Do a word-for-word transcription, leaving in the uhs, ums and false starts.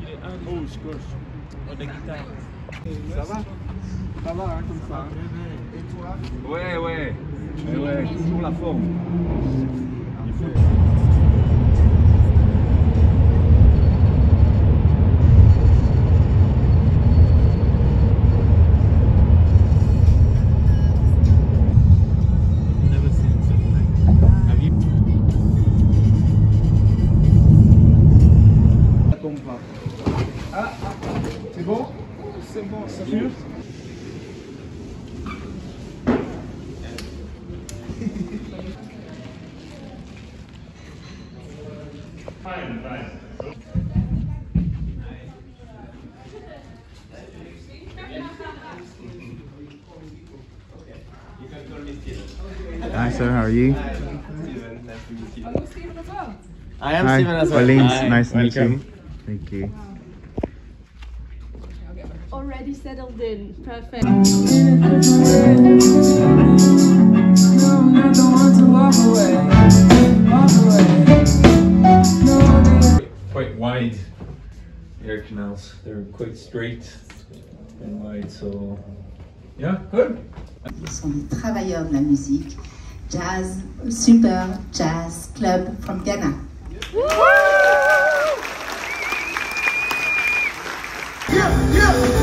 Il est un douze, coach. De guitare. Ça va? Ça va, hein, comme ça. Hein. Et toi? Ouais, ouais. Mais ouais, toujours la forme. Il fait... Ah, c'est bon? C'est bon, c'est sûr? Fine, fine. You can call me Steven. Hi sir, how are you? Steven, nice to meet you. Are you Steven as well? I am Steven as well. Hi, nice to meet you. Thank you. Already settled in, perfect. I don't want to walk away, walk away. Quite wide air canals, they're quite straight and wide, so yeah, good. Ils sont des travailleurs de la musique, jazz, super jazz club from Ghana. Yeah. Yeah.